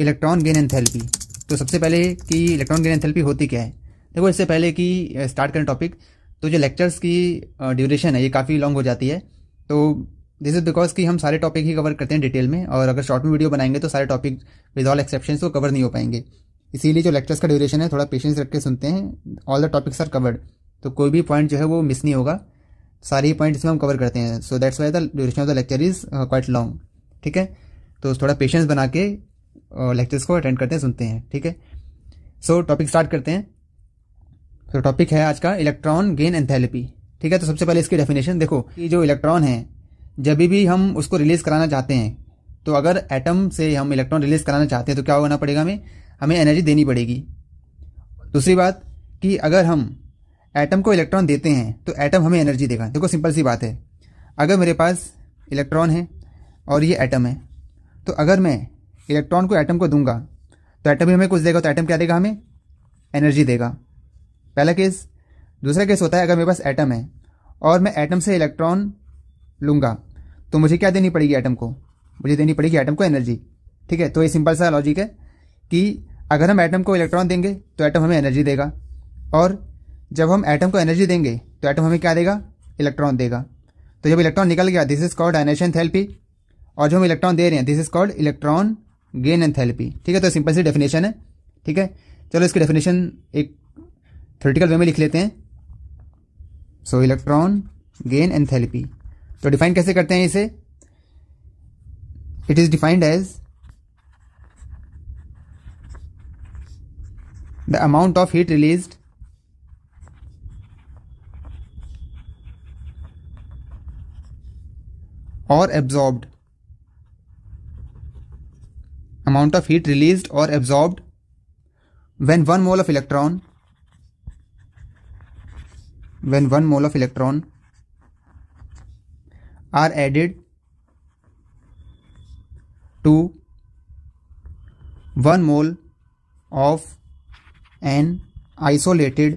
Electron gain enthalpy. तो सबसे पहले कि इलेक्ट्रॉन गेन एंथैल्पी होती क्या है, देखो इससे पहले कि स्टार्ट करें टॉपिक, तो जो लेक्चर्स की ड्यूरेशन है ये काफ़ी लॉन्ग हो जाती है। तो दिस इज़ बिकॉज कि हम सारे टॉपिक ही कवर करते हैं डिटेल में, और अगर शॉर्ट में वीडियो बनाएंगे तो सारे टॉपिक विद ऑल एक्सेप्शन को कवर नहीं हो पाएंगे। इसीलिए जो लेक्चर्स का ड्यूरेशन है थोड़ा पेशेंस रख के सुनते हैं। All the topics are covered, तो कोई भी पॉइंट जो है वो मिस नहीं होगा, सारे ही पॉइंट इसमें हम कवर करते हैं। So that's why the duration of the lecture is quite long. ठीक है, तो थोड़ा पेशेंस बना के लेक्चर्स को अटेंड करते हैं, सुनते हैं। ठीक है, सो टॉपिक स्टार्ट करते हैं। तो टॉपिक है आज का इलेक्ट्रॉन गेन एंथैल्पी। ठीक है, तो सबसे पहले इसकी डेफिनेशन देखो कि जो इलेक्ट्रॉन है जब भी हम उसको रिलीज कराना चाहते हैं, तो अगर एटम से हम इलेक्ट्रॉन रिलीज कराना चाहते हैं तो क्या होना पड़ेगा, हमें एनर्जी देनी पड़ेगी। दूसरी बात कि अगर हम एटम को इलेक्ट्रॉन देते हैं तो एटम हमें एनर्जी देगा। देखो सिंपल सी बात है, अगर मेरे पास इलेक्ट्रॉन है और ये एटम है, तो अगर मैं इलेक्ट्रॉन को एटम को दूंगा तो एटम भी हमें कुछ देगा, तो एटम क्या देगा, हमें एनर्जी देगा। पहला केस। दूसरा केस होता है अगर मेरे पास एटम है और मैं एटम से इलेक्ट्रॉन लूँगा तो मुझे क्या देनी पड़ेगी, एटम को मुझे देनी पड़ेगी एटम को एनर्जी। ठीक है, तो ये सिंपल सा लॉजिक है कि अगर हम एटम को इलेक्ट्रॉन देंगे तो एटम हमें एनर्जी देगा, और जब हम एटम को एनर्जी देंगे तो एटम हमें क्या देगा, इलेक्ट्रॉन देगा। तो जब इलेक्ट्रॉन निकल गया this is called ionisation enthalpy, और जो हम इलेक्ट्रॉन दे रहे हैं this is called electron gain enthalpy. ठीक है, तो सिंपल सी डेफिनेशन है। ठीक है, चलो इसकी डेफिनेशन एक थ्योरेटिकल वे में लिख लेते हैं। सो इलेक्ट्रॉन गेन एंथैल्पी, तो डिफाइन कैसे करते हैं इसे, it is defined as the amount of heat released और absorbed, amount of heat released or absorbed when one mole of electron are added to 1 mole of an isolated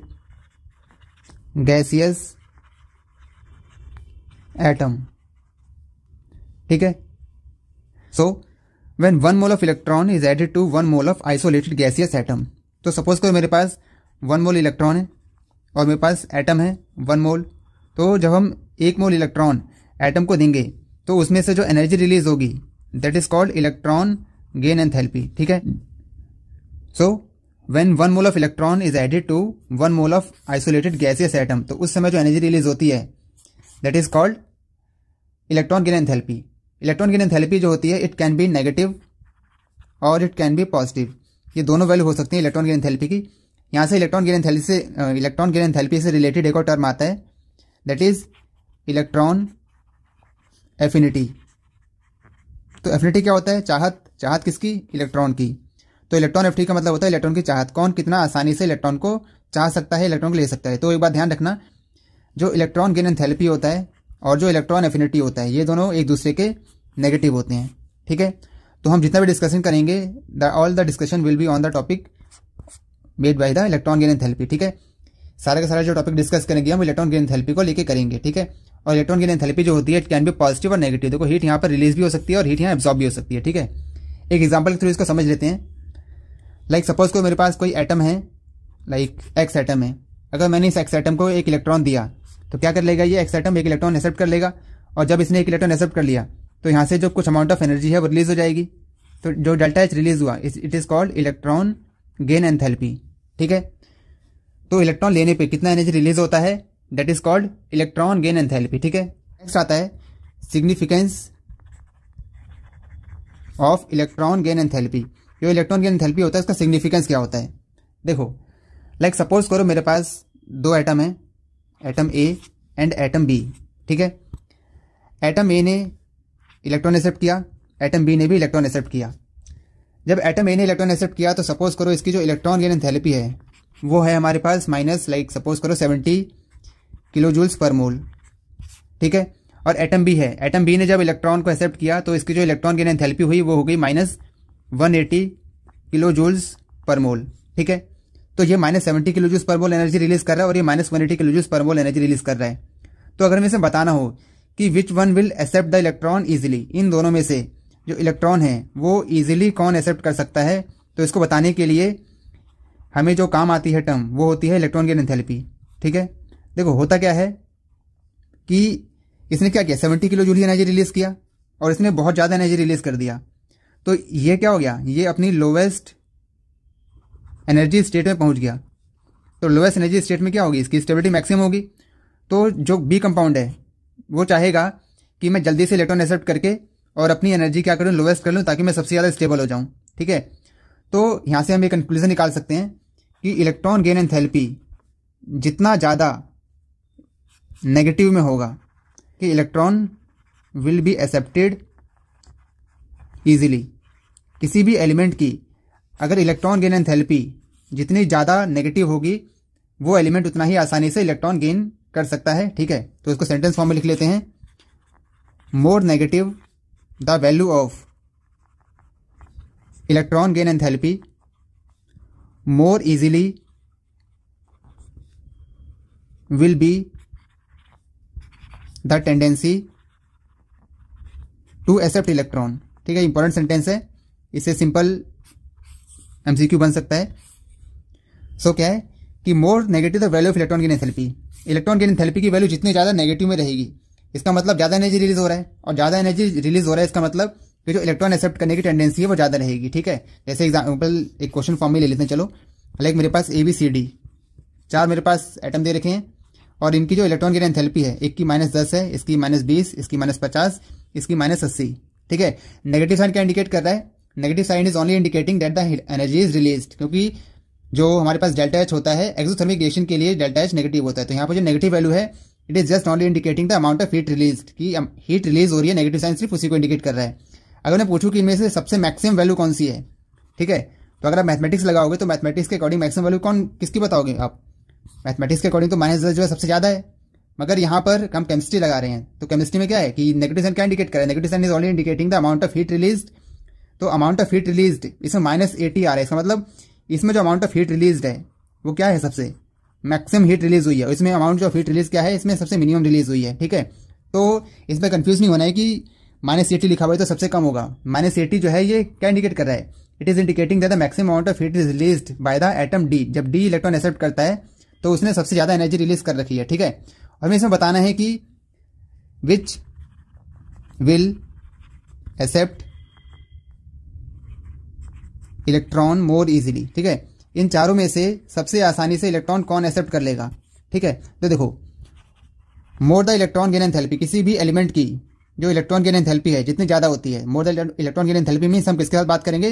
gaseous atom. ठीक है, so when 1 mole of electron is added to 1 mole of isolated gaseous atom, तो suppose कोई मेरे पास 1 mole electron है और मेरे पास atom है 1 mole, तो जब हम 1 mole इलेक्ट्रॉन एटम को देंगे तो उसमें से जो एनर्जी रिलीज होगी that is called electron gain enthalpy. ठीक है, so when 1 mole of electron is added to 1 mole of isolated gaseous atom, तो उस समय जो एनर्जी रिलीज होती है that is called electron gain enthalpy. Electron gain enthalpy जो होती है इट कैन बी नेगेटिव और इट कैन बी पॉजिटिव, ये दोनों वैल्यू हो सकती है इलेक्ट्रॉन गेन एंथैल्पी की। यहाँ से इलेक्ट्रॉन गेन एंथैल्पी से रिलेटेड एक और टर्म आता है दैट इज इलेक्ट्रॉन एफिनिटी। तो एफिनिटी क्या होता है, चाहत। चाहत किसकी, इलेक्ट्रॉन की। तो इलेक्ट्रॉन एफिनिटी का मतलब होता है इलेक्ट्रॉन की चाहत, कौन कितना आसानी से इलेक्ट्रॉन को चाह सकता है, इलेक्ट्रॉन को ले सकता है। तो एक बात ध्यान रखना, जो इलेक्ट्रॉन गेन एंथैल्पी होता है और जो इलेक्ट्रॉन एफिनिटी होता है ये दोनों एक दूसरे के नेगेटिव होते हैं। ठीक है, तो हम जितना भी डिस्कशन करेंगे all the discussion will be on the topic made by the electron gain enthalpy. ठीक है, सारा का सारा जो टॉपिक डिस्कस करेंगे हम इलेक्ट्रॉन गेन एंथैल्पी को लेके करेंगे। ठीक है, और इलेक्ट्रॉन गेन एंथैल्पी जो होती है इट कैन बी पॉजिटिव और नेगेटिव। देखो हीट यहाँ पर रिलीज भी हो सकती है और हीट यहाँ एब्जॉर्ब भी हो सकती है। ठीक है, एक एग्जाम्पल के थ्रू इसको समझ लेते हैं। लाइक सपोज कोई मेरे पास कोई एटम है, लाइक एक्स एटम है, अगर मैंने इस एक्स एटम को एक इलेक्ट्रॉन दिया तो क्या कर लेगा ये एक्स एटम, एक इलेक्ट्रॉन एक्सेप्ट कर लेगा, और जब इसने एक इलेक्ट्रॉन एक्सेप्ट कर लिया तो यहाँ से जो कुछ अमाउंट ऑफ एनर्जी है वो रिलीज हो जाएगी। तो जो डेल्टा एच रिलीज हुआ it is called electron gain enthalpy. ठीक है, तो इलेक्ट्रॉन लेने पे कितना एनर्जी रिलीज होता है that is called electron gain enthalpy. ठीक है, नेक्स्ट आता है significance of electron gain enthalpy. जो इलेक्ट्रॉन गेन एंथैल्पी होता है उसका सिग्निफिकेंस क्या होता है, देखो लाइक सपोज करो मेरे पास दो एटम है, atom A and atom B. ठीक है, एटम ए ने इलेक्ट्रॉन एक्सेप्ट किया, एटम बी ने भी इलेक्ट्रॉन एक्सेप्ट किया। जब एटम ए ने इलेक्ट्रॉन एक्सेप्ट किया तो सपोज करो इसकी जो इलेक्ट्रॉन गेन एंथैल्पी है वो है हमारे पास माइनस लाइक सपोज करो 70 किलो जूल्स पर मोल। ठीक है, और एटम बी है, एटम बी ने जब इलेक्ट्रॉन को एक्सेप्ट किया तो इसकी जो इलेक्ट्रॉन गेन एंथैल्पी हुई वो हो गई -180 किलो जूल्स पर मोल। ठीक है, तो ये -70 kilo joules per mole energy release कर रहा है और ये -180 kilo joules per mole energy release कर रहा है। तो अगर हमें इसमें बताना हो कि which one will accept the electron easily, इन दोनों में से जो इलेक्ट्रॉन है वो इजीली कौन एक्सेप्ट कर सकता है, तो इसको बताने के लिए हमें जो काम आती है टर्म वो होती है इलेक्ट्रॉन गेन एंथैल्पी। ठीक है, देखो होता क्या है कि इसने क्या किया, 70 किलो जूल ही एनर्जी रिलीज किया और इसने बहुत ज़्यादा एनर्जी रिलीज कर दिया, तो ये क्या हो गया, ये अपनी लोवेस्ट एनर्जी स्टेट में पहुंच गया। तो लोवेस्ट एनर्जी स्टेट में क्या होगी, इसकी स्टेबिलिटी मैक्सिमम होगी। तो जो बी कंपाउंड है वो चाहेगा कि मैं जल्दी से इलेक्ट्रॉन एक्सेप्ट करके और अपनी एनर्जी क्या करूँ, लोवेस्ट कर लूँ ताकि मैं सबसे ज़्यादा स्टेबल हो जाऊँ। ठीक है, तो यहाँ से हम एक कंक्लूजन निकाल सकते हैं कि इलेक्ट्रॉन गेन एंथैल्पी जितना ज़्यादा नेगेटिव में होगा कि electron will be accepted easily. किसी भी एलिमेंट की अगर इलेक्ट्रॉन गेन एंथैल्पी जितनी ज़्यादा नेगेटिव होगी वो एलिमेंट उतना ही आसानी से इलेक्ट्रॉन गेन कर सकता है। ठीक है, तो इसको सेंटेंस फॉर्म में लिख लेते हैं, more negative the value of electron gain enthalpy, more easily will be the tendency to accept electron. ठीक है, इंपॉर्टेंट सेंटेंस है, इससे सिंपल एमसीक्यू बन सकता है। सो क्या है कि more negative the value of electron gain enthalpy, electron gain enthalpy की वैल्यू जितनी ज़्यादा नेगेटिव में रहेगी इसका मतलब ज़्यादा एनर्जी रिलीज हो रहा है, और ज़्यादा एनर्जी रिलीज हो रहा है इसका मतलब कि जो इलेक्ट्रॉन एक्सेप्ट करने की टेंडेंसी है वो ज़्यादा रहेगी। ठीक है, जैसे एग्जाम्पल एक क्वेश्चन फॉर्म में ले लेते हैं। चलो, लाइक मेरे पास ABCD चार मेरे पास एटम दे रखे हैं और इनकी जो इलेक्ट्रॉन गेन एंथैल्पी है, एक की -10 है, इसकी -20, इसकी -50, इसकी -80। ठीक है, नेगेटिव साइन क्या इंडिकेट कर रहा है, negative sign is only indicating that the energy is released, क्योंकि जो हमारे पास डेल्टा एच होता है एक्सोथर्मिक रिएक्शन के लिए डेल्टा एच नेगेटिव होता है, तो यहाँ पर जो नेगेटिव वैल्यू है it is just only indicating the amount of heat released, कि हीट रिलीज हो रही है, नेगेटिव साइन सिर्फ उसी को इंडिकेट कर रहा है। अगर मैं पूछूँ कि इनमें से सबसे मैक्सिमम वैल्यू कौन सी है, ठीक है, तो अगर आप मैथमेटिक्स लगाओगे तो मैथमेटिक्स के अकॉर्डिंग मैक्सिमम वैल्यू कौन किसकी बताओगे आप, मैथमेटिक्स के अकॉर्डिंग तो -10 जो है सबसे ज़्यादा है, मगर यहाँ पर हम केमिस्ट्री लगा रहे हैं, तो केमिस्ट्री में क्या है कि नेगेटिव साइन क्या इंडिकेट कर रहा है, negative sign is already indicating the amount of heat released, तो अमाउंट ऑफ हीट रिलीज्ड इसमें -80 आ रहा है, इसका मतलब इसमें जो अमाउंट ऑफ हीट रिलीज्ड है वो क्या है, सबसे मैक्सिमम हीट रिलीज हुई है, इसमें अमाउंट ऑफ हीट रिलीज क्या है, इसमें सबसे मिनिमम रिलीज हुई है। ठीक है, तो इसमें कंफ्यूज नहीं होना है कि -80 लिखा हुआ है तो सबसे कम होगा, -80 जो है ये क्या इंडिकेट कर रहा है, it is indicating that the maximum amount of heat is released by the atom D, जब डी इलेक्ट्रॉन एक्सेप्ट करता है तो उसने सबसे ज़्यादा एनर्जी रिलीज कर रखी है। ठीक है, और हमें इसमें बताना है कि which will accept electron more easily. ठीक है, इन चारों में से सबसे आसानी से इलेक्ट्रॉन कौन एक्सेप्ट कर लेगा। ठीक है, तो देखो more the electron gain enthalpy, किसी भी एलिमेंट की जो इलेक्ट्रॉन गेन एंथैल्पी है जितनी ज़्यादा होती है, more the electron gain enthalpy means हम किसके साथ बात करेंगे,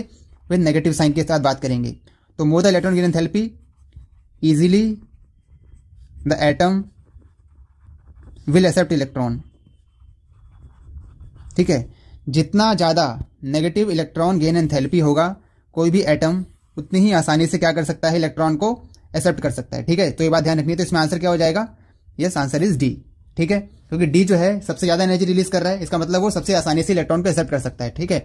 विद नेगेटिव साइन के साथ बात करेंगे। तो more the electron gain enthalpy easily the atom will accept electron. ठीक है, जितना ज़्यादा नेगेटिव इलेक्ट्रॉन गेन एंथैल्पी होगा कोई भी एटम उतनी ही आसानी से क्या कर सकता है, इलेक्ट्रॉन को एक्सेप्ट कर सकता है। ठीक है, तो ये बात ध्यान रखनी है। तो इसमें आंसर क्या हो जाएगा, यस आंसर इज डी। ठीक है, क्योंकि डी जो है सबसे ज़्यादा एनर्जी रिलीज कर रहा है, इसका मतलब वो सबसे आसानी से इलेक्ट्रॉन को एक्सेप्ट कर सकता है। ठीक है,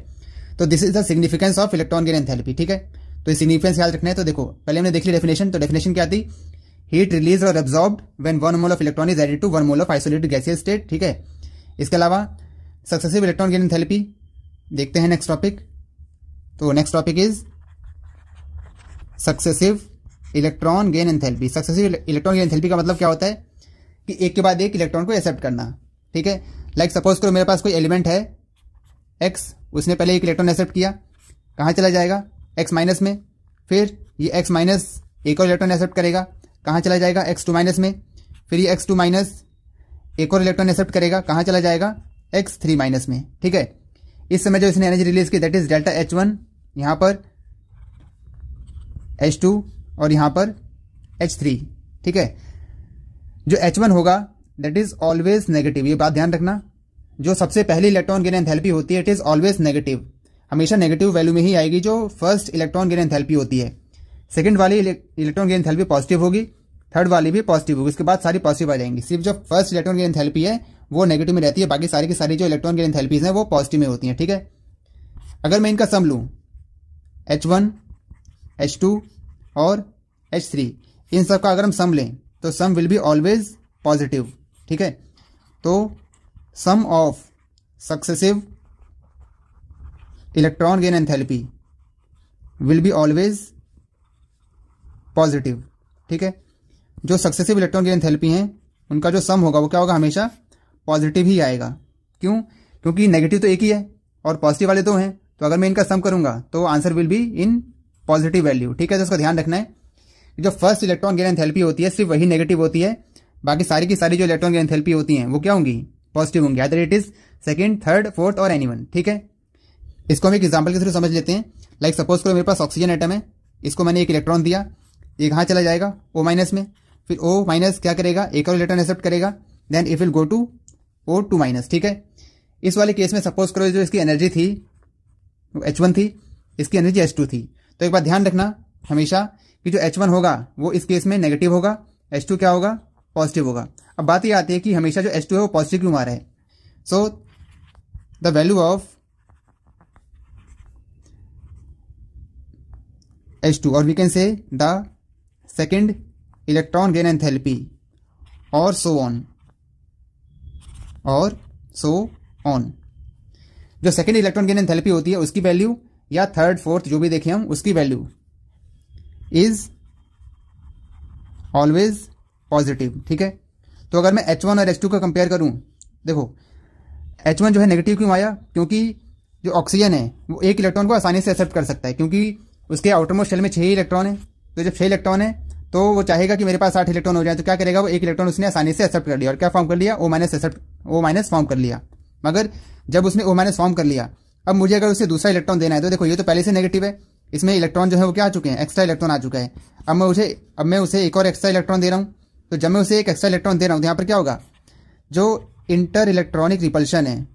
तो this is the significance of electron gain enthalpy. ठीक है, तो सिग्निफिकेंस याद रखना है। तो देखो पहले हमने देख ली डेफिनेशन, तो डेफिनेशन क्या थी, हीट रिलीज और absorbed when 1 mole of electron is added to 1 mole of isolated gaseous state. ठीक है, इसके अलावा सक्सेसिव इलेक्ट्रॉन गेन एंथैल्पी देखते हैं नेक्स्ट टॉपिक। तो next topic is successive electron gain enthalpy. Successive electron gain enthalpy का मतलब क्या होता है कि एक के बाद एक इलेक्ट्रॉन को एक्सेप्ट करना। ठीक है, लाइक सपोज करो मेरे पास कोई एलिमेंट है एक्स, उसने पहले एक इलेक्ट्रॉन एक्सेप्ट किया, कहाँ चला जाएगा, एक्स माइनस में, फिर ये एक्स माइनस एक और इलेक्ट्रॉन एक्सेप्ट करेगा, कहाँ चला जाएगा, एक्स2 माइनस में, फिर ये एक्स2 माइनस एक और इलेक्ट्रॉन एक्सेप्ट करेगा, कहाँ चला जाएगा, एक्स3 माइनस में। ठीक है, इस समय जो इसने एनर्जी रिलीज की दैट इज डेल्टा H1, यहाँ पर H2 और यहाँ पर H3। ठीक है, जो H1 होगा दैट इज ऑलवेज नेगेटिव, ये बात ध्यान रखना, जो सबसे पहली इलेक्ट्रॉन गेन एंथैल्पी होती है इट इज ऑलवेज नेगेटिव, हमेशा नेगेटिव वैल्यू में ही आएगी जो फर्स्ट इलेक्ट्रॉन गेन एंथैल्पी होती है। सेकंड वाली इलेक्ट्रॉन गेन एंथैल्पी पॉजिटिव होगी, थर्ड वाली भी पॉजिटिव होगी, उसके बाद सारी पॉजिटिव आ जाएंगी, सिर्फ जो फर्स्ट इलेक्ट्रॉन गेन एंथैल्पी है वो नेगेटिव में रहती है, बाकी सारी की सारी जो इलेक्ट्रॉन गेन एंथैल्पीज हैं वो पॉजिटिव में होती हैं। ठीक है, अगर मैं इनका सम लूँ H1, H2 और H3, इन सब का अगर हम सम लें तो sum will be always positive. ठीक है, तो sum of successive electron gain enthalpy will be always positive। ठीक है, जो सक्सेसिव इलेक्ट्रॉन गेन एंथैल्पी हैं उनका जो सम होगा वो क्या होगा, हमेशा पॉजिटिव ही आएगा। क्यों? क्योंकि नेगेटिव तो एक ही है और पॉजिटिव वाले दो हैं, तो अगर मैं इनका सम करूंगा तो answer will be in positive value. ठीक है, तो इसका ध्यान रखना है। जो फर्स्ट इलेक्ट्रॉन गेन एंथैल्पी होती है सिर्फ वही नेगेटिव होती है, बाकी सारी की सारी जो इलेक्ट्रॉन गेन एंथैल्पी होती हैं वो क्या होंगी, पॉजिटिव होंगी, either it is second, third, fourth और एनीवन। ठीक है, इसको हम एक एग्जांपल के थ्रू समझ लेते हैं। लाइक सपोज करो मेरे पास ऑक्सीजन एटम है, इसको मैंने एक इलेक्ट्रॉन दिया, ये कहाँ चला जाएगा, ओ माइनस में। फिर ओ माइनस क्या करेगा, एक और इलेक्ट्रॉन एक्सेप्ट करेगा, then it will go to O two minus. ठीक है, इस वाले केस में सपोज करो जो इसकी एनर्जी थी H1 थी, इसकी एनर्जी H2 थी। तो एक बात ध्यान रखना हमेशा कि जो H1 होगा वो इस केस में नेगेटिव होगा, H2 क्या होगा, पॉजिटिव होगा। अब बात ये आती है कि हमेशा जो H2 है वो पॉजिटिव क्यों आ रहा है। So the value of H2 और we can say the second electron gain enthalpy और सो ऑन और सो ऑन। जो सेकंड इलेक्ट्रॉन गेन एंथैल्पी होती है उसकी वैल्यू, या थर्ड, फोर्थ, जो भी देखें हम, उसकी वैल्यू इज ऑलवेज पॉजिटिव। ठीक है, तो अगर मैं H1 और H2 का कंपेयर करूं, देखो H1 जो है नेगेटिव क्यों आया, क्योंकि जो ऑक्सीजन है वो एक इलेक्ट्रॉन को आसानी से एक्सेप्ट कर सकता है, क्योंकि उसके आउटरमोस्ट शेल में 6 इलेक्ट्रॉन है। तो जब 6 इलेक्ट्रॉन है तो वो चाहेगा कि मेरे पास 8 इलेक्ट्रॉन हो जाए, तो क्या करेगा, वो एक इलेक्ट्रॉन उसने आसानी से एक्सेप्ट कर लिया और क्या फॉर्म कर लिया, ओ माइनस फॉर्म कर लिया। मगर जब उसने ओ माइनस फॉर्म कर लिया, अब मुझे अगर उसे दूसरा इलेक्ट्रॉन देना है तो देखो ये तो पहले से नेगेटिव है, इसमें इलेक्ट्रॉन जो है वो क्या आ चुके हैं, एक्स्ट्रा इलेक्ट्रॉन आ चुका है। अब मैं उसे एक और एक्स्ट्रा इलेक्ट्रॉन दे रहा हूँ, तो जब मैं उसे एक एक्स्ट्रा इलेक्ट्रॉन दे रहा हूँ तो यहाँ पर क्या होगा, जो इंटर इलेक्ट्रॉनिक रिपल्शन है,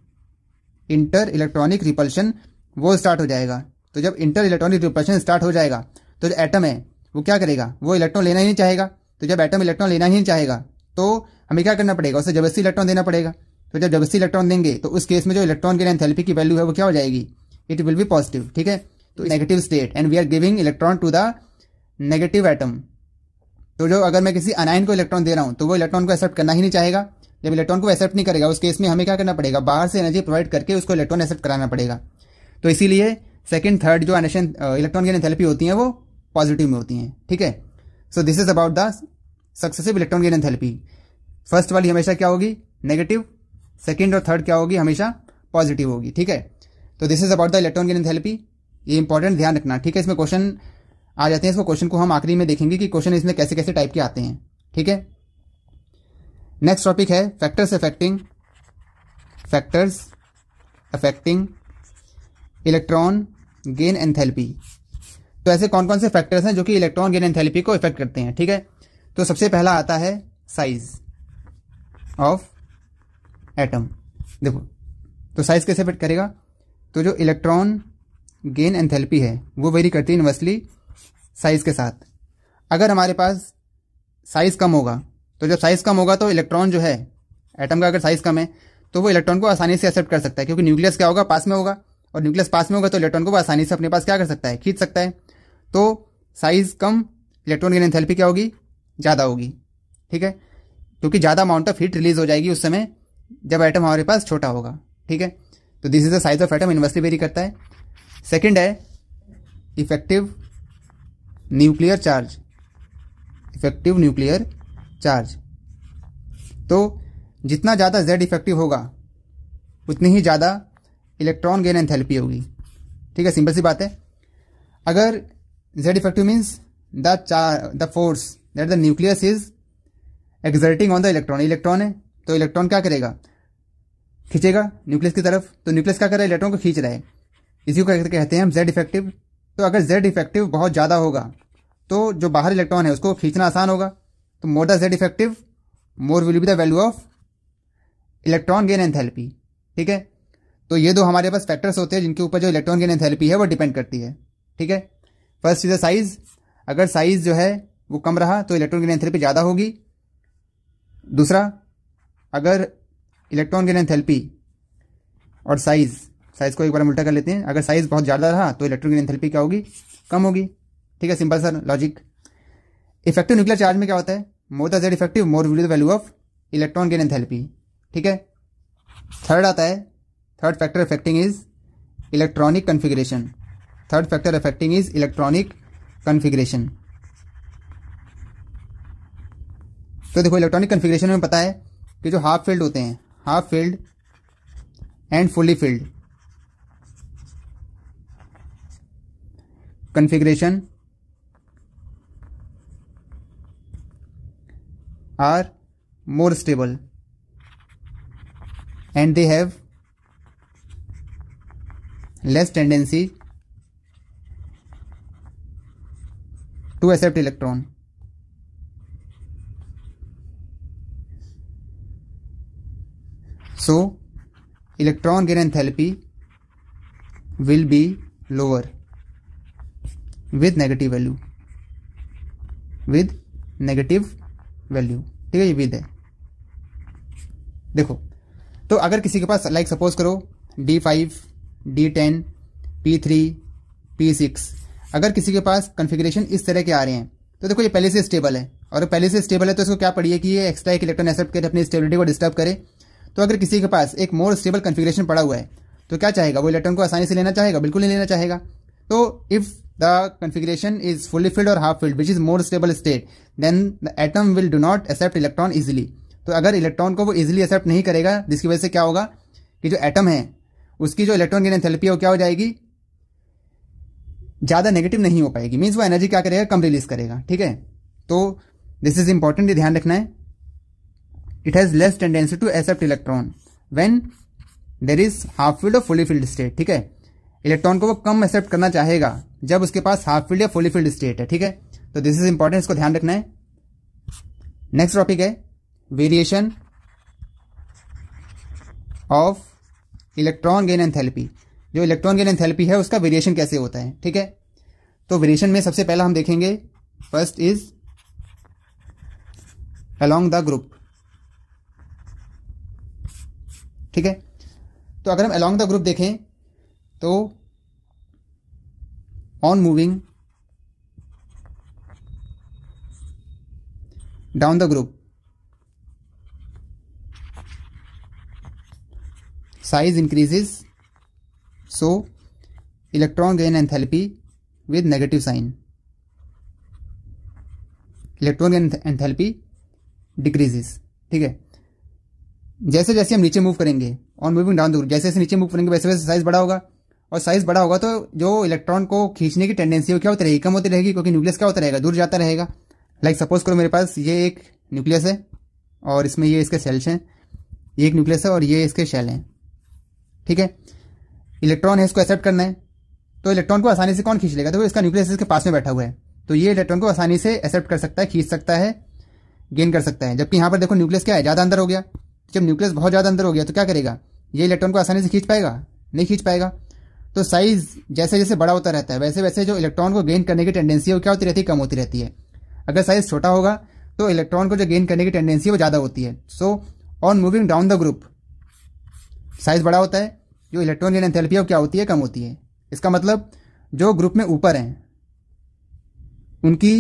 इंटर इलेक्ट्रॉनिक रिपल्शन वो स्टार्ट हो जाएगा। तो जब इंटर इलेक्ट्रॉनिक रिपल्शन स्टार्ट हो जाएगा तो जो एटम है वो क्या करेगा, वो इलेक्ट्रॉन लेना ही नहीं चाहेगा। तो जब एटम इलेक्ट्रॉन लेना ही नहीं चाहेगा तो हमें क्या करना पड़ेगा, उसे जबरदस्ती इलेक्ट्रॉन देना पड़ेगा। तो जब जबरदस्ती इलेक्ट्रॉन देंगे तो उस केस में जो इलेक्ट्रॉन गेन एंथैल्पी की वैल्यू है वो क्या हो जाएगी, इट विल बी पॉजिटिव। ठीक है, तो negative state and we are giving electron to the negative atom. तो जो अगर मैं किसी अनायन को इलेक्ट्रॉन दे रहा हूँ तो वो इलेक्ट्रॉन को एक्सेप्ट करना ही नहीं चाहेगा। जब इलेक्ट्रॉन को एक्सेप्ट नहीं करेगा उस केस में हमें क्या करना पड़ेगा, बाहर से एनर्जी प्रोवाइड करके उसको इलेक्ट्रॉन एक्सेप्ट कराना पड़ेगा। तो इसीलिए सेकंड, थर्ड जो एनेशन इलेक्ट्रॉन गेन एंथैल्पी होती है वो पॉजिटिव में होती हैं। ठीक है, so this is about the successive electron gain enthalpy. First वाली हमेशा क्या होगी, नेगेटिव, सेकंड और थर्ड क्या होगी, हमेशा पॉजिटिव होगी। ठीक है, तो this is about the electron gain enthalpy. ये इंपॉर्टेंट ध्यान रखना। ठीक है, इसमें क्वेश्चन आ जाते हैं, इसको क्वेश्चन को हम आखिरी में देखेंगे कि क्वेश्चन इसमें कैसे कैसे टाइप के आते हैं। ठीक है, नेक्स्ट टॉपिक है factors affecting electron gain enthalpy. तो ऐसे कौन कौन से फैक्टर्स हैं जो कि इलेक्ट्रॉन गेन एंथैल्पी को इफेक्ट करते हैं। ठीक है, तो सबसे पहला आता है साइज ऑफ एटम। देखो तो साइज कैसे इफेक्ट करेगा, तो जो इलेक्ट्रॉन गेन एंथैल्पी है वो वेरी करती है इनवर्सली साइज के साथ। अगर हमारे पास साइज कम होगा तो जब साइज कम होगा तो इलेक्ट्रॉन जो है एटम का अगर साइज कम है तो वो इलेक्ट्रॉन को आसानी से एक्सेप्ट कर सकता है, क्योंकि न्यूक्लियस क्या होगा, पास में होगा, और न्यूक्लियस पास में होगा तो इलेक्ट्रॉन को वो आसानी से अपने पास क्या कर सकता है, खींच सकता है। तो साइज कम इलेक्ट्रॉन गेन एंथैल्पी क्या होगी, ज़्यादा होगी। ठीक है, क्योंकि ज़्यादा अमाउंट ऑफ हीट रिलीज हो जाएगी उस समय जब एटम हमारे पास छोटा होगा। ठीक है, तो this is the size of atom, inversely vary करता है। सेकंड है इफेक्टिव न्यूक्लियर चार्ज। तो जितना ज़्यादा Z इफेक्टिव होगा उतनी ही ज़्यादा इलेक्ट्रॉन गेन एंथैल्पी होगी। ठीक है, सिंपल सी बात है। अगर Z effective means the force that the nucleus is exerting on the electron है, तो इलेक्ट्रॉन क्या करेगा, खींचेगा न्यूक्लियस की तरफ। तो न्यूक्लियस क्या कर रहा है, इलेक्ट्रॉन को खींच रहा है, इसी को कहते हैं हम Z इफेक्टिव। तो अगर Z इफेक्टिव बहुत ज़्यादा होगा तो जो बाहर इलेक्ट्रॉन है उसको खींचना आसान होगा। तो more the Z effective more will be the value of electron gain enthalpy. ठीक है, तो ये दो हमारे पास फैक्टर्स होते हैं जिनके ऊपर जो इलेक्ट्रॉन गेन एंथैल्पी है वो डिपेंड करती है। ठीक है, फर्स्ट चीज़ है साइज। अगर साइज जो है वो कम रहा तो इलेक्ट्रॉन गेन एंथैल्पी ज़्यादा होगी। दूसरा, अगर इलेक्ट्रॉन गेन एंथैल्पी और साइज को एक बार हम उल्टा कर लेते हैं, अगर साइज बहुत ज़्यादा रहा तो इलेक्ट्रॉन गेन एंथैल्पी क्या होगी, कम होगी। ठीक है, सिंपल सा लॉजिक। इफेक्टिव न्यूक्लियर चार्ज में क्या होता है, more the Z effective more will be the value of electron gain enthalpy. ठीक है, थर्ड आता है, third factor affecting is electronic configuration. Third factor affecting is electronic configuration. तो देखो इलेक्ट्रॉनिक कन्फिगरेशन में पता है कि जो हाफ फील्ड होते हैं, half filled and fully filled configuration are more stable and they have less tendency to accept electron. So electron gain enthalpy will be lower with negative value. With negative value. ठीक है, ये with है. देखो तो अगर किसी के पास लाइक सपोज करो D5 D10 P3 P6 अगर किसी के पास कॉन्फ़िगरेशन इस तरह के आ रहे हैं तो देखो ये पहले से स्टेबल है और पहले से स्टेबल है तो इसको क्या पढ़िए कि ये एक्स्ट्रा एक इलेक्ट्रॉन एक्सेप्ट करे अपनी स्टेबिलिटी को डिस्टर्ब करे. तो अगर किसी के पास एक मोर स्टेबल कॉन्फ़िगरेशन पड़ा हुआ है तो क्या चाहेगा, वो इलेक्ट्रॉन को आसानी से लेना चाहेगा, बिल्कुल नहीं लेना चाहेगा. तो if the configuration is fully filled और half filled which is more stable state then the atom will do not accept electron easily. तो अगर इलेक्ट्रॉन को वो ईजिली एक्सेप्ट नहीं करेगा जिसकी वजह से क्या होगा कि जो एटम है उसकी जो इलेक्ट्रॉन गेन एंथैल्पी है वो क्या हो जाएगी, ज़्यादा नेगेटिव नहीं हो पाएगी. मीन्स वो एनर्जी क्या करेगा, कम रिलीज करेगा. ठीक है, तो दिस इज इंपॉर्टेंट, ये ध्यान रखना है. It has less tendency to accept electron when there is half field or fully filled state. ठीक है, इलेक्ट्रॉन को वो कम एक्सेप्ट करना चाहेगा जब उसके पास हाफ फील्ड या फुली फील्ड स्टेट है. ठीक है, तो दिस इज इंपॉर्टेंट, इसको ध्यान रखना है. नेक्स्ट टॉपिक है variation of electron gain enthalpy. जो इलेक्ट्रॉन गेन एंथैल्पी है उसका वेरिएशन कैसे होता है. ठीक है, तो वेरिएशन में सबसे पहला हम देखेंगे, first is along the group. ठीक है, तो अगर हम अलोंग द ग्रुप देखें तो on moving down the group size increases so electron gain enthalpy with negative sign, electron gain enthalpy decreases. ठीक है, जैसे जैसे हम नीचे मूव करेंगे on moving down the group, जैसे जैसे नीचे मूव करेंगे वैसे वैसे साइज बड़ा होगा और साइज बड़ा होगा तो जो इलेक्ट्रॉन को खींचने की टेंडेंसी है वो क्या होती रहेगी, कम होती रहेगी, क्योंकि न्यूक्लियस क्या होता रहेगा, दूर जाता रहेगा. लाइक सपोज करो मेरे पास ये एक न्यूक्लियस है और इसमें ये इसके सेल्स हैं, ये एक न्यूक्लियस है और ये इसके शेल हैं. ठीक है, इलेक्ट्रॉन है, इसको एक्सेप्ट करना है तो इलेक्ट्रॉन को आसानी से कौन खींच लेगा, तो इसका न्यूक्लियस इसके पास में बैठा हुआ है तो ये इलेक्ट्रॉन को आसानी से एक्सेप्ट कर सकता है, खींच सकता है, गेन कर सकता है. जबकि यहाँ पर देखो न्यूक्लियस क्या है, ज़्यादा अंदर हो गया. जब न्यूक्लियस बहुत ज़्यादा अंदर हो गया तो क्या करेगा, ये इलेक्ट्रॉन को आसानी से खींच पाएगा, नहीं खींच पाएगा. तो साइज जैसे जैसे बड़ा होता रहता है वैसे वैसे जो इलेक्ट्रॉन को गेन करने की टेंडेंसी है वो क्या होती रहती है, कम होती रहती है. अगर साइज छोटा होगा तो इलेक्ट्रॉन को जो गेन करने की टेंडेंसी है वो ज़्यादा होती है. So on moving down the group size बड़ा होता है, जो इलेक्ट्रॉन गेन एंथैल्पी है वो क्या होती है, कम होती है. इसका मतलब जो ग्रुप में ऊपर हैं उनकी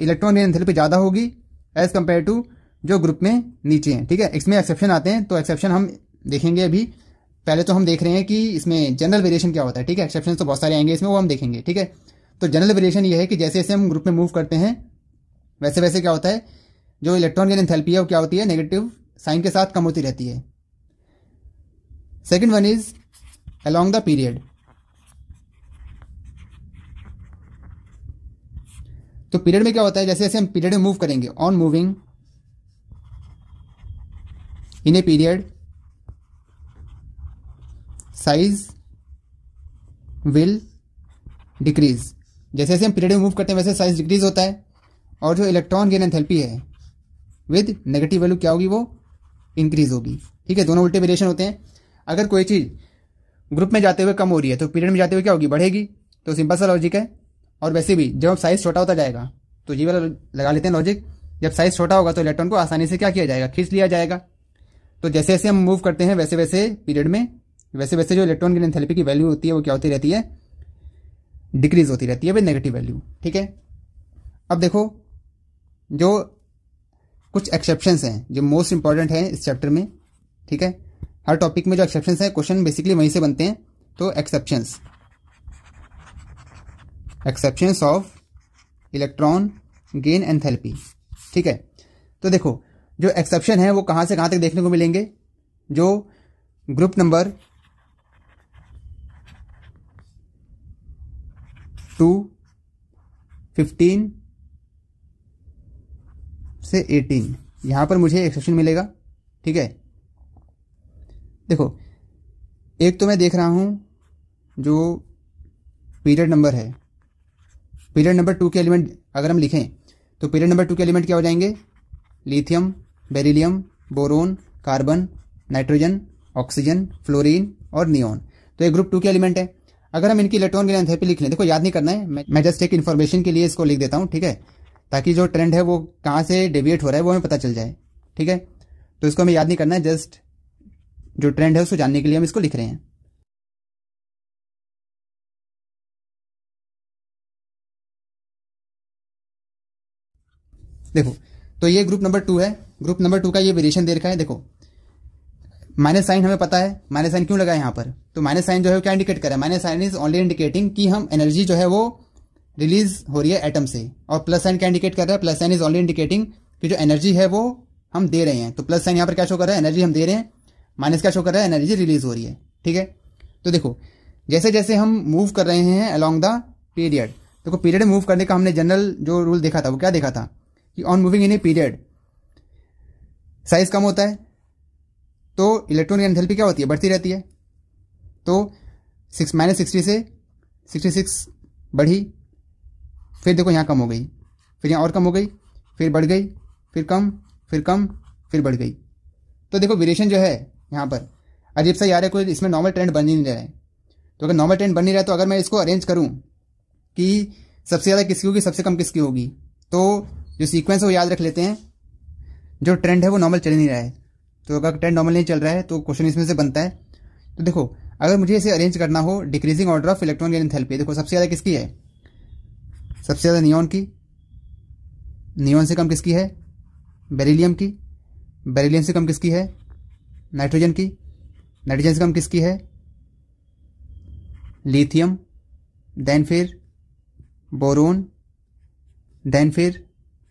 इलेक्ट्रॉन गेन एंथैल्पी ज़्यादा होगी एज़ कम्पेयर टू जो ग्रुप में नीचे हैं. ठीक है, इसमें एक्सेप्शन आते हैं तो एक्सेप्शन हम देखेंगे. अभी पहले तो हम देख रहे हैं कि इसमें जनरल वेरिएशन क्या होता है. ठीक है, एक्सेप्शन तो बहुत सारे आएंगे इसमें, वो हम देखेंगे. ठीक है, तो जनरल वेरिएशन ये है कि जैसे जैसे हम ग्रुप में मूव करते हैं वैसे वैसे क्या होता है, जो इलेक्ट्रॉन गेन एंथैल्पी है वो क्या होती है, नेगेटिव साइन के साथ कम होती रहती है. Second one is along the period. तो पीरियड में क्या होता है, जैसे जैसे हम पीरियड में मूव करेंगे on moving in a period size will decrease. जैसे जैसे हम पीरियड में मूव करते हैं वैसे साइज डिक्रीज होता है और जो इलेक्ट्रॉन गेन एंथैल्पी है विद नेगेटिव वैल्यू क्या होगी, वो इंक्रीज होगी. ठीक है, दोनों उल्टे वेरिएशन होते हैं. अगर कोई चीज़ ग्रुप में जाते हुए कम हो रही है तो पीरियड में जाते हुए क्या होगी, बढ़ेगी. तो सिंपल सा लॉजिक है. और वैसे भी जब साइज छोटा होता जाएगा तो ये वाला लगा लेते हैं लॉजिक, जब साइज छोटा होगा तो इलेक्ट्रॉन को आसानी से क्या किया जाएगा, खींच लिया जाएगा. तो जैसे जैसे हम मूव करते हैं वैसे वैसे पीरियड में वैसे वैसे जो इलेक्ट्रॉन गेन एंथैल्पी की वैल्यू होती है वो क्या होती रहती है, डिक्रीज होती रहती है विद नेगेटिव वैल्यू. ठीक है, अब देखो जो कुछ एक्सेप्शंस हैं जो मोस्ट इंपॉर्टेंट हैं इस चैप्टर में. ठीक है, हर टॉपिक में जो एक्सेप्शंस हैं क्वेश्चन बेसिकली वहीं से बनते हैं. तो exceptions, exceptions of electron gain enthalpy. ठीक है, तो देखो जो एक्सेप्शन है वो कहाँ से कहाँ तक देखने को मिलेंगे, जो ग्रुप नंबर 2, 15 से 18 यहाँ पर मुझे एक्सेप्शन मिलेगा। ठीक है, देखो एक तो मैं देख रहा हूँ जो पीरियड नंबर है, पीरियड नंबर 2 के एलिमेंट अगर हम लिखें तो पीरियड नंबर 2 के एलिमेंट क्या हो जाएंगे, lithium, beryllium, boron, carbon, nitrogen, oxygen, fluorine और नियॉन। तो ये ग्रुप 2 के एलिमेंट है। अगर हम इनकी इलेक्ट्रॉन गेन एंथैल्पी लिख लें, देखो याद नहीं करना है, मैं जस्ट एक इन्फॉर्मेशन के लिए इसको लिख देता हूँ। ठीक है, ताकि जो ट्रेंड है वो कहाँ से डेविएट हो रहा है वो हमें पता चल जाए। ठीक है, तो इसको हमें याद नहीं करना है, जस्ट जो ट्रेंड है उसको जानने के लिए हम इसको लिख रहे हैं। देखो तो ये ग्रुप नंबर 2 है, ग्रुप नंबर 2 का ये वेरिएशन दे रखा है। देखो माइनस साइन हमें पता है, माइनस साइन क्यों लगा है यहाँ पर, तो माइनस साइन जो है वो क्या इंडिकेट कर रहा है, minus sign is only indicating कि हम एनर्जी जो है वो रिलीज हो रही है एटम से, और प्लस साइन क्या इंडिकेट कर रहा है, plus sign is only indicating कि जो एनर्जी है वो हम दे रहे हैं। तो प्लस साइन यहाँ पर क्या शो कर रहा है, एनर्जी हम दे रहे हैं, माइनस क्या शो कर रहा है, एनर्जी रिलीज हो रही है। ठीक है, तो देखो जैसे जैसे हम मूव कर रहे हैं अलॉन्ग द पीरियड, देखो पीरियड मूव करने का हमने जनरल जो रूल देखा था वो क्या देखा था कि on moving in a period size कम होता है तो इलेक्ट्रॉन गेन एंथैल्पी क्या होती है, बढ़ती रहती है। तो -60 से 66 बढ़ी, फिर देखो यहाँ कम हो गई, फिर यहाँ और कम हो गई, फिर बढ़ गई, फिर कम, फिर कम, फिर बढ़ गई। तो देखो वेरिएशन जो है यहाँ पर अजीब सा यार है, कोई इसमें नॉर्मल ट्रेंड बन ही नहीं रहा है। तो अगर नॉर्मल ट्रेंड बन नहीं रहा है तो अगर मैं इसको अरेंज करूँ कि सबसे ज़्यादा किसकी होगी, सबसे कम किसकी होगी, तो जो सीक्वेंस है वो याद रख लेते हैं। जो ट्रेंड है वो नॉर्मल चल नहीं रहा है, तो अगर ट्रेंड नॉर्मल नहीं चल रहा है तो क्वेश्चन इसमें से बनता है। तो देखो अगर मुझे इसे अरेंज करना हो decreasing order of electron gain enthalpy, देखो सबसे ज़्यादा किसकी है, सबसे ज़्यादा नियॉन की, नियॉन से कम किसकी है, बेरिलियम की, बेरिलियम से कम किसकी है, नाइट्रोजन की, नाइट्रोजन से कम किसकी है, लिथियम, देन फिर बोरोन, देन फिर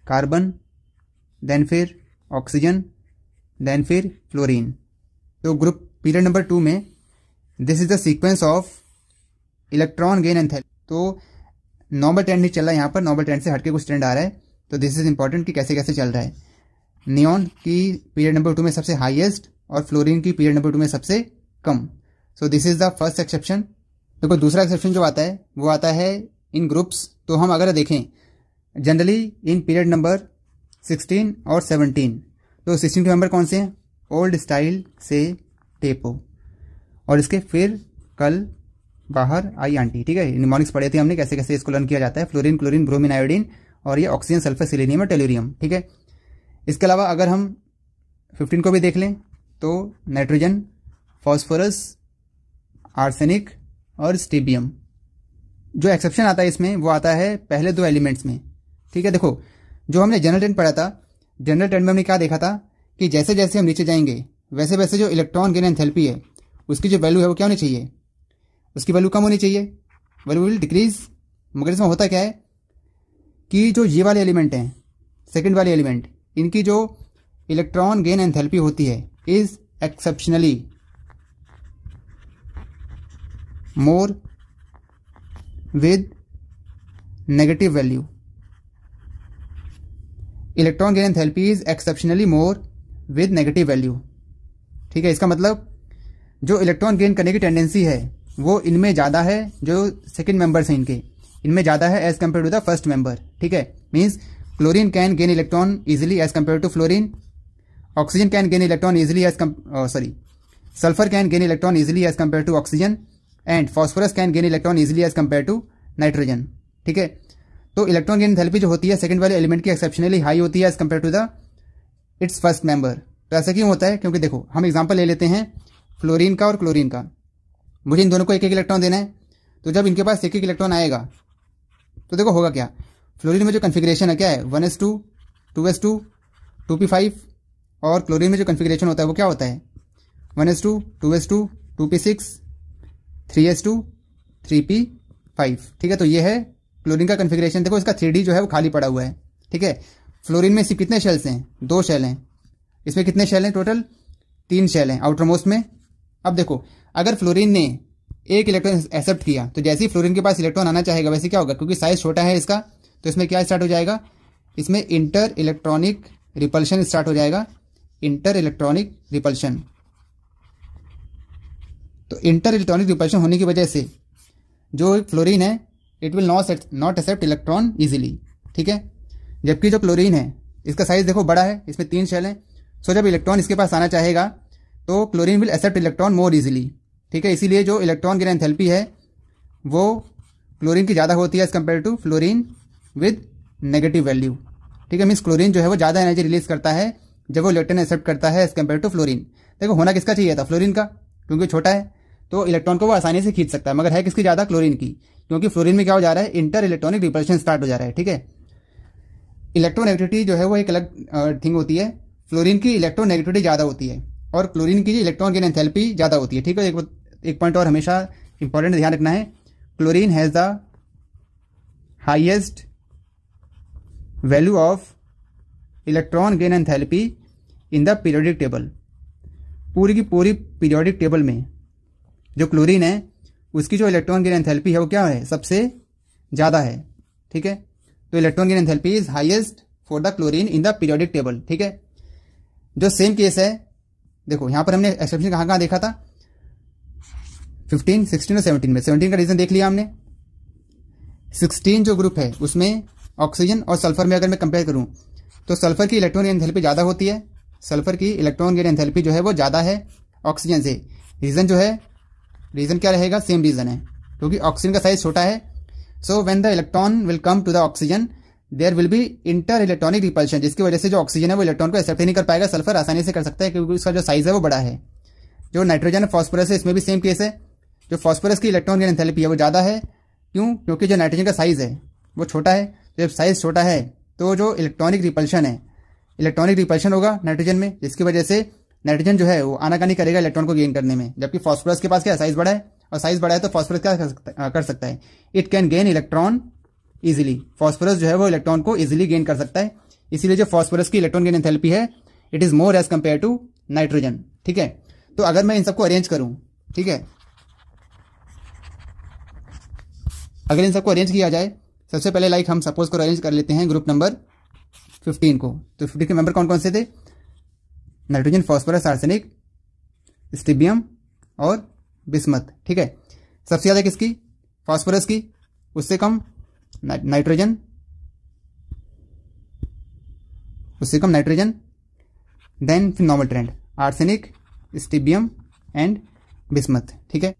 कार्बन, देन फिर ऑक्सीजन, देन फिर फ्लोरीन। तो ग्रुप पीरियड नंबर 2 में this is the sequence of electron gain enthalpy. तो नॉर्मल ट्रेंड नहीं चल रहा है यहाँ पर, नॉर्मल ट्रेंड से हटके कुछ ट्रेंड आ रहा है। तो दिस इज इंपॉर्टेंट कि कैसे कैसे चल रहा है। नियॉन की पीरियड नंबर 2 में सबसे हाईएस्ट और फ्लोरीन की पीरियड नंबर 2 में सबसे कम। So this is the first exception. देखो दूसरा एक्सेप्शन जो आता है वो आता है इन ग्रुप्स। तो हम अगर देखें जनरली इन पीरियड नंबर 16 और 17, तो 16 के मेंबर कौन से हैं, ओल्ड स्टाइल से टेपो और इसके फिर कल बाहर आई आंटी। ठीक है, निमोनिक्स पढ़े थे हमने कैसे कैसे इसको लर्न किया जाता है, फ्लोरीन, क्लोरीन, ब्रोमीन, आयोडीन और ये ऑक्सीजन, सल्फर, सिलीनियम और टेल्यूरियम। ठीक है, इसके अलावा अगर हम 15 को भी देख लें तो नाइट्रोजन, फॉस्फोरस, आर्सेनिक और स्टीबियम। जो एक्सेप्शन आता है इसमें वो आता है पहले 2 एलिमेंट्स में। ठीक है, देखो जो हमने जनरल ट्रेंड पढ़ा था, जनरल ट्रेंड में हमने क्या देखा था कि जैसे जैसे हम नीचे जाएंगे वैसे वैसे जो इलेक्ट्रॉन गेन एंथैल्पी है उसकी जो वैल्यू है वो क्या होनी चाहिए, उसकी वैल्यू कम होनी चाहिए, वैल्यू विल डिक्रीज। मगर इसमें होता क्या है कि जो ये वाले एलिमेंट हैं, सेकंड वाले एलिमेंट, इनकी जो इलेक्ट्रॉन गेन एंथैल्पी होती है is exceptionally more with negative value. Electron gain enthalpy is exceptionally more with negative value. ठीक है, इसका मतलब जो इलेक्ट्रॉन गेन करने की टेंडेंसी है वो इनमें ज़्यादा है, जो सेकंड मेंबर्स हैं इनके, इनमें ज़्यादा है as compare to the first member. ठीक है, means chlorine can gain electron easily as compare to fluorine, oxygen can gain electron easily as sulphur can gain electron easily as compare to oxygen and phosphorus can gain electron easily as compare to nitrogen. ठीक है, तो electron gain enthalpy जो होती है second वाले element की exceptionally high होती है as compare to the its first member. तो ऐसा क्यों होता है, क्योंकि देखो हम एग्जांपल ले लेते हैं फ्लोरीन का और क्लोरीन का, मुझे इन दोनों को एक एक इलेक्ट्रॉन देना है। तो जब इनके पास एक एक इलेक्ट्रॉन आएगा तो देखो होगा क्या, फ्लोरीन में जो कन्फिग्रेशन है क्या है, 1s2, 2s2, 2p5 और क्लोरीन में जो कन्फिग्रेशन होता है वो क्या होता है, 1s2, 2s2, 2p6, 3s2 3p5। ठीक है, तो ये है क्लोरीन का कन्फिग्रेशन। देखो इसका 3d जो है वो खाली पड़ा हुआ है। ठीक है, फ्लोरीन में सिर्फ कितने शेल्स हैं? 2 शेल हैं। इसमें कितने शेल हैं? टोटल 3 शेल हैं आउटर मोस्ट में। अब देखो अगर फ्लोरीन ने एक इलेक्ट्रॉन एक्सेप्ट किया तो जैसे ही फ्लोरीन के पास इलेक्ट्रॉन आना चाहेगा वैसे क्या होगा, क्योंकि साइज छोटा है इसका, तो इसमें क्या स्टार्ट हो जाएगा, इसमें इंटर इलेक्ट्रॉनिक रिपल्शन स्टार्ट हो जाएगा। इंटर इलेक्ट्रॉनिक रिपल्शन, तो इंटर इलेक्ट्रॉनिक रिपल्शन होने की वजह से जो फ्लोरीन है it will not accept electron easily. ठीक है, जबकि जो क्लोरीन है इसका साइज देखो बड़ा है, इसमें 3 शेल हैं, सो जब इलेक्ट्रॉन इसके पास आना चाहेगा तो chlorine will accept electron more easily. ठीक है, इसीलिए जो इलेक्ट्रॉन गेन एंथैल्पी है वो क्लोरीन की ज़्यादा होती है as compare to fluorine with negative value. ठीक है, मीन्स क्लोरीन जो है वो ज़्यादा एनर्जी रिलीज करता है जब वो इलेक्ट्रॉन एक्सेप्ट करता है एज कम्पेयर टू फ्लोरीन। देखो होना किसका चाहिए था? फ्लोरीन का, क्योंकि छोटा है तो इलेक्ट्रॉन को वो आसानी से खींच सकता है, मगर है किसकी ज़्यादा? क्लोरीन की, क्योंकि फ्लोरीन में क्या हो जा रहा है, इंटर इलेक्ट्रॉनिक रिपल्शन स्टार्ट हो जा रहा है। ठीक है, इलेक्ट्रोनेगेटिविटी जो है वो एक अलग थिंग होती है। फ्लोरीन की इलेक्ट्रोनेगेटिविटी ज़्यादा होती है और क्लोरीन की इलेक्ट्रॉन गेन एंथैल्पी ज़्यादा होती है। ठीक है, एक पॉइंट और हमेशा इंपॉर्टेंट ध्यान रखना है, chlorine has the highest value of electron gain enthalpy in the periodic table. पूरी की पूरी पीरियोडिक टेबल में जो क्लोरीन है उसकी जो इलेक्ट्रॉन गेन एंथैल्पी है वो क्या है? सबसे ज़्यादा है। ठीक है, तो electron gain enthalpy is highest for the chlorine in the periodic table. ठीक है, जो सेम केस है, देखो यहाँ पर हमने एक्सेप्शन कहाँ कहाँ देखा था, 15, 16 और 17 में। 17 का रीजन देख लिया हमने। 16 जो ग्रुप है उसमें ऑक्सीजन और सल्फर में अगर मैं कंपेयर करूँ तो सल्फर की इलेक्ट्रॉन गेन एंथैल्पी ज़्यादा होती है। सल्फर की इलेक्ट्रॉन गेन एंथैल्पी जो है वो ज़्यादा है ऑक्सीजन से। रीज़न जो है, रीज़न क्या रहेगा? सेम रीज़न है, क्योंकि ऑक्सीजन का साइज छोटा है। So when the electron will come to the oxygen there will be inter electronic repulsion, जिसकी वजह से जो ऑक्सीजन है वो इलेक्ट्रॉन को एक्सेप्ट नहीं कर पाएगा। सल्फर आसानी से कर सकता है क्योंकि उसका जो साइज है वो बड़ा है। जो नाइट्रोजन और फॉस्फोरस है इसमें भी सेम केस है। जो फॉस्फोरस की इलेक्ट्रॉन गेन एंथैल्पी है वो ज़्यादा है, क्यों? क्योंकि जो नाइट्रोजन का साइज है वो छोटा है। जब साइज छोटा है तो जो इलेक्ट्रॉनिक रिपल्शन है, इलेक्ट्रॉनिक रिपल्शन होगा नाइट्रोजन में, जिसकी वजह से नाइट्रोजन जो है वो आनाकानी करेगा इलेक्ट्रॉन को गेन करने में। जबकि फॉस्फोरस के पास क्या साइज बड़ा है, और साइज बड़ा है तो फॉस्फोरस क्या कर सकता है? It can gain electron easily. Phosphorus जो है वो इलेक्ट्रॉन को इजीली गेन कर सकता है, इसीलिए जो फॉस्फोरस की इलेक्ट्रॉन गेन एंथैल्पी है it is more as compare to nitrogen. ठीक है, तो अगर मैं इन सबको अरेंज करूं, ठीक है, अगर इन सबको अरेंज किया जाए, सबसे पहले लाइक हम सपोज को अरेंज कर लेते हैं ग्रुप नंबर 15 को। तो 15 के मेंबर कौन कौन से थे? नाइट्रोजन, फॉस्फोरस, आर्सेनिक, स्टिबियम और बिस्मत। ठीक है, सबसे ज़्यादा किसकी? फॉस्फोरस की, उससे कम नाइट्रोजन, उससे कम नाइट्रोजन, देन फिर normal trend arsenic, stibium and bismuth. ठीक है,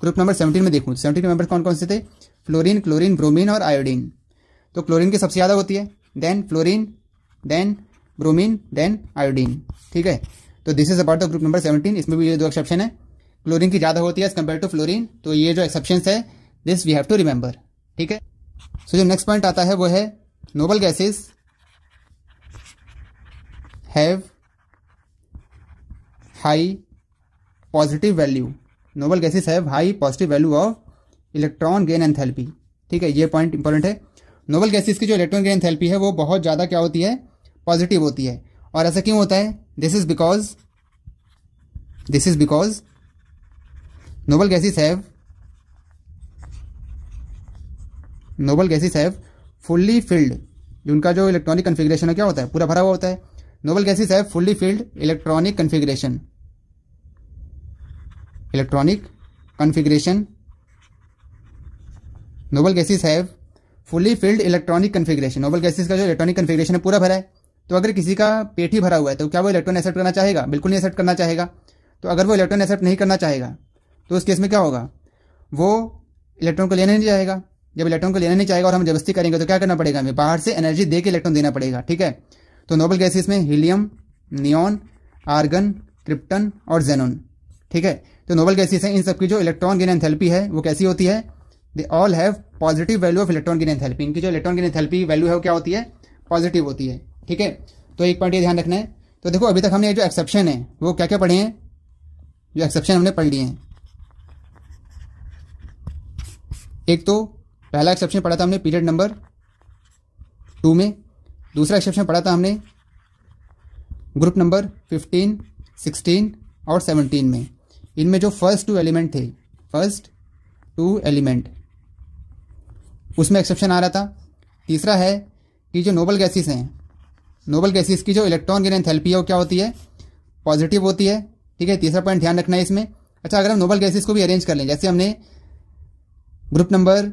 ग्रुप नंबर 17 में देखूँ, 17 के मेंबर्स कौन कौन से थे? फ्लोरीन, क्लोरीन, ब्रोमीन और आयोडीन। तो क्लोरीन की सबसे ज़्यादा होती है, then fluorine, then bromine, then iodine. ठीक है, तो this is about the group number 17। इसमें भी ये 2 एक्सेप्शन है, क्लोरीन की ज़्यादा होती है एज कम्पेयर टू फ्लोरीन। तो ये जो एक्सेप्शन है this we have to remember. ठीक है, सो जो नेक्स्ट पॉइंट आता है वो है noble gases have high positive value. Noble gases have high positive value of electron gain enthalpy. ठीक है, ये पॉइंट इंपॉर्टेंट है। नोबल गैसेस की जो इलेक्ट्रॉन गेन एंथैल्पी है वो बहुत ज़्यादा क्या होती है? पॉजिटिव होती है। और ऐसा क्यों होता है? This is because noble gases have fully filled, उनका जो इलेक्ट्रॉनिक कन्फिग्रेशन है क्या होता है? पूरा भरा हुआ होता है। Noble gases have fully filled electronic configuration. Noble gases have fully filled electronic configuration. Noble gases का जो इलेक्ट्रॉनिक कन्फिग्रेशन है पूरा भरा है, तो अगर किसी का पेट ही भरा हुआ है तो क्या वो इलेक्ट्रॉन एक्सेप्ट करना चाहेगा? बिल्कुल नहीं एक्सेप्ट करना चाहेगा। तो अगर वो इलेक्ट्रॉन एक्सेप्ट नहीं करना चाहेगा तो उस केस में क्या होगा? वो इलेक्ट्रॉन को लेना नहीं चाहेगा। जब इलेक्ट्रॉन को लेना नहीं चाहेगा और हम जबरदस्ती करेंगे तो क्या करना पड़ेगा? हमें बाहर से एनर्जी दे के इलेक्ट्रॉन देना पड़ेगा। ठीक है, तो नोबल गैसेस में हीलियम, नियॉन, आर्गन, क्रिप्टन और जेनॉन। ठीक है, तो नोबल गैसेस हैं, इन सबकी जो इलेक्ट्रॉन गेन एंथैल्पी है वो कैसी होती है? They all have positive value of electron gain enthalpy. इनकी जो इलेक्ट्रॉन गेन एंथैल्पी वैल्यू है वो क्या होती है? पॉजिटिव होती है। ठीक है, तो एक पॉइंट ये ध्यान रखना है। तो देखो अभी तक हमने जो एक्सेप्शन है वो क्या क्या पढ़े हैं, जो एक्सेप्शन हमने पढ़ लिए हैं। ठीक, तो पहला एक्सेप्शन पढ़ा था हमने पीरियड नंबर 2 में, दूसरा एक्सेप्शन पढ़ा था हमने ग्रुप नंबर 15, 16 और 17 में। इनमें जो फर्स्ट टू एलिमेंट थे, फर्स्ट टू एलिमेंट, उसमें एक्सेप्शन आ रहा था। तीसरा है कि जो नोबल गैसेस हैं, नोबल गैसेस की जो इलेक्ट्रॉन गेन एंथैल्पी है वो क्या होती है, पॉजिटिव होती है। ठीक है, तीसरा पॉइंट ध्यान रखना है इसमें। अच्छा, अगर हम नोबल गैसेस को भी अरेंज कर लें, जैसे हमने ग्रुप नंबर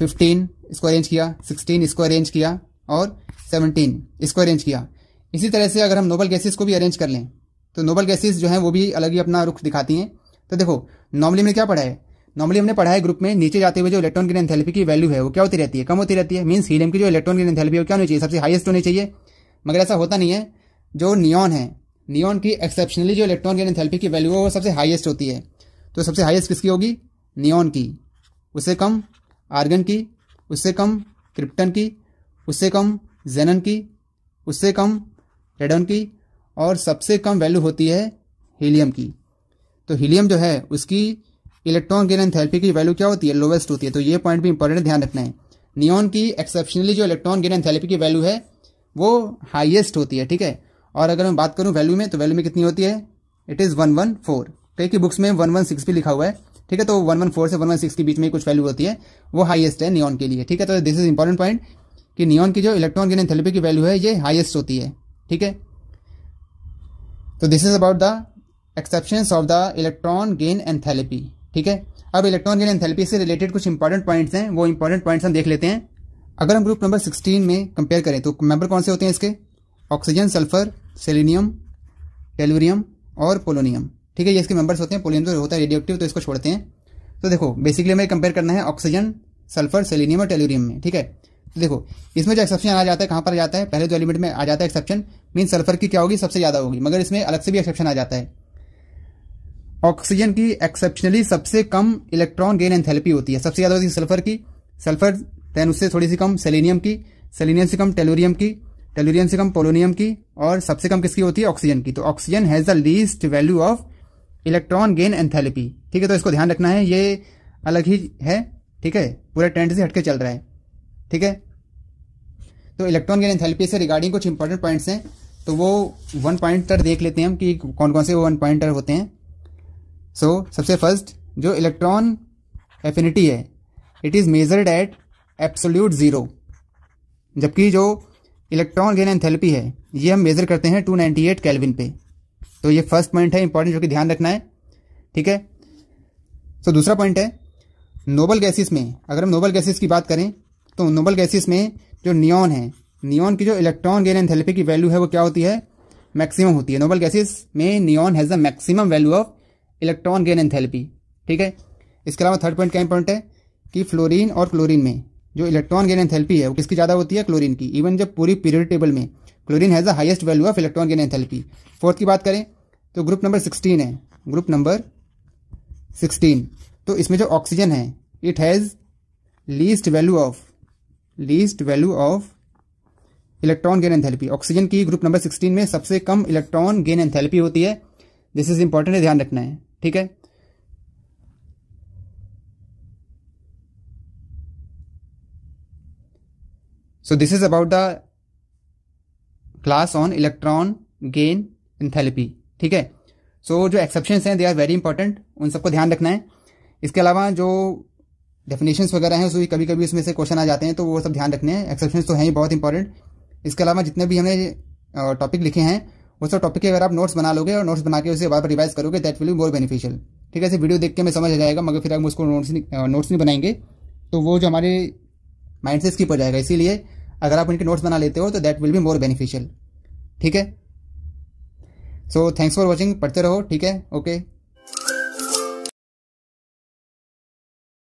15 इसको अरेंज किया, 16 इसको अरेंज किया और 17 इसको अरेंज किया, इसी तरह से अगर हम नोबल गैसेस को भी अरेंज कर लें तो नोबल गैसेस जो हैं वो भी अलग ही अपना रुख दिखाती हैं। तो देखो नॉर्मली हमने क्या पढ़ा है, नॉर्मली हमने पढ़ा है ग्रुप में नीचे जाते हुए जो इलेक्ट्रॉन गेन एंथैल्पी की वैल्यू है वो क्या होती रहती है, कम होती रहती है। मीन्स हीलियम की जो इलेक्ट्रॉन गेन एंथैल्पी है वो क्या होनी चाहिए, सबसे हाईएस्ट होनी चाहिए, मगर ऐसा होता नहीं है। जो नियॉन है, नियॉन की एक्सेप्शनली जो इलेक्ट्रॉन गेन एंथैल्पी की वैल्यू है वो सबसे हाईएस्ट होती है। तो सबसे हाईएस्ट किसकी होगी, नियॉन की, उससे कम आर्गन की, उससे कम क्रिप्टन की, उससे कम जेनन की, उससे कम रेडॉन की, और सबसे कम वैल्यू होती है हीलियम की। तो हीलियम जो है उसकी इलेक्ट्रॉन गेन एंथैल्पी की वैल्यू क्या होती है, लोवेस्ट होती है। तो ये पॉइंट भी इंपॉर्टेंट ध्यान रखना है, नियॉन की एक्सेप्शनली जो इलेक्ट्रॉन गेन एंथैल्पी की वैल्यू है वो हाईएस्ट होती है। ठीक है, और अगर मैं बात करूं वैल्यू में, तो वैल्यू में कितनी होती है, इट इज़ 114। ठीक है, बुक्स में 116 भी लिखा हुआ है। ठीक है, तो 114 से 116 के बीच में कुछ वैल्यू होती है, वो हाईएस्ट है नियॉन के लिए। ठीक है, तो दिस इज इंपॉर्टेंट पॉइंट कि नियॉन की जो इलेक्ट्रॉन गेन एंथैल्पी की वैल्यू है ये हाईएस्ट होती है। ठीक है, तो this is about the exceptions of the electron gain enthalpy. ठीक है, अब इलेक्ट्रॉन गेन एंथैल्पी से रिलेटेड कुछ इंपॉर्टेंट पॉइंट्स हैं, वो इंपॉर्टेंट पॉइंट्स हम देख लेते हैं। अगर हम ग्रुप नंबर 16 में कंपेयर करें तो मेंबर कौन से होते हैं इसके, ऑक्सीजन, सल्फर, सेलेनियम, टेलुरियम और पोलोनियम। ठीक है, ये इसके मेंबर्स होते हैं। पोलोनियम तो होता है रेडियोएक्टिव, तो इसको छोड़ते हैं। तो देखो बेसिकली हमें कंपेयर करना है ऑक्सीजन, सल्फर, सेलेनियम और टेलुरियम में। ठीक है, तो देखो इसमें जो एक्सेप्शन आ जाता है कहाँ पर आ जाता है, पहले जो एलिमेंट में आ जाता है एक्सेप्शन, मीन सल्फर की क्या होगी, सबसे ज़्यादा होगी, मगर इसमें अलग से भी एक्सेप्शन आ जाता है। ऑक्सीजन की एक्सेप्शनली सबसे कम इलेक्ट्रॉन गेन एंथैल्पी होती है, सबसे ज़्यादा होती है सल्फर की, सल्फर दैन उससे थोड़ी सी कम सेलेनियम की, सेलेनियम से कम टेलुरियम की, टेलुरियम से कम पोलोनियम की, और सबसे कम किसकी होती है, ऑक्सीजन की। तो oxygen has the least value of electron gain enthalpy. ठीक है, तो इसको ध्यान रखना है, ये अलग ही है। ठीक है, पूरा ट्रेंड से हटके चल रहा है। ठीक है, तो इलेक्ट्रॉन गेन एंथैल्पी से रिगार्डिंग कुछ इंपॉर्टेंट पॉइंट्स हैं, तो वो वन पॉइंटर देख लेते हैं हम कि कौन कौन से वन पॉइंटर होते हैं। सो सबसे फर्स्ट जो इलेक्ट्रॉन एफिनिटी है, it is measured at absolute zero, जबकि जो इलेक्ट्रॉन गेन एंथैल्पी है ये हम मेज़र करते हैं 298 केल्विन पे। तो ये फर्स्ट पॉइंट है इंपॉर्टेंट, जो कि ध्यान रखना है। ठीक है, सो दूसरा पॉइंट है नोबल गैसेस में, अगर हम नोबल गैसेस की बात करें तो नोबल गैसेस में जो नियॉन है, नियॉन की जो इलेक्ट्रॉन गेन एंथैल्पी की वैल्यू है वो क्या होती है, मैक्सिमम होती है। नोबल गैसेस में neon has the maximum value of electron gain enthalpy. ठीक है, इसके अलावा थर्ड पॉइंट क्या इंपॉर्टेंट है कि फ्लोरीन और क्लोरीन में जो इलेक्ट्रॉन गेन एंथैल्पी है वो किसकी ज़्यादा होती है, क्लोरीन की। इवन जब पूरी पीरियड टेबल में chlorine has the highest value of electron gain enthalpy. Fourth की बात करें तो ग्रुप नंबर 16 है, ग्रुप नंबर 16, तो इसमें जो ऑक्सीजन है it has least value of electron gain enthalpy. Oxygen की ग्रुप नंबर 16 में सबसे कम इलेक्ट्रॉन गेन एंथैल्पी होती है। दिस इज इंपॉर्टेंट, ध्यान रखना है। ठीक है, so this is about the class on electron gain enthalpy. ठीक है, सो जो एक्सेप्शंस हैं दे आर वेरी इंपॉर्टेंट, उन सबको ध्यान रखना है। इसके अलावा जो डेफिनेशंस वगैरह हैं उसमें कभी कभी उसमें से क्वेश्चन आ जाते हैं, तो वो सब ध्यान रखने हैं। एक्सेप्शंस तो हैं ही बहुत इंपॉर्टेंट। इसके अलावा जितने भी हमने टॉपिक लिखे हैं उस टॉपिक के अगर आप नोट्स बना लोगे और नोट्स बना के उसे बार बार रिवाइज करोगे, that will be more beneficial. ठीक है, ऐसे वीडियो देख के हमें समझ आ जाएगा, मगर फिर हम उसको नोट्स नहीं बनाएंगे तो वो जो हमारे माइंड से स्किप हो जाएगा। इसीलिए अगर आप इनके नोट्स बना लेते हो तो that will be more beneficial. ठीक है, सो थैंक्स फॉर वॉचिंग, पढ़ते रहो। ठीक है, ओके।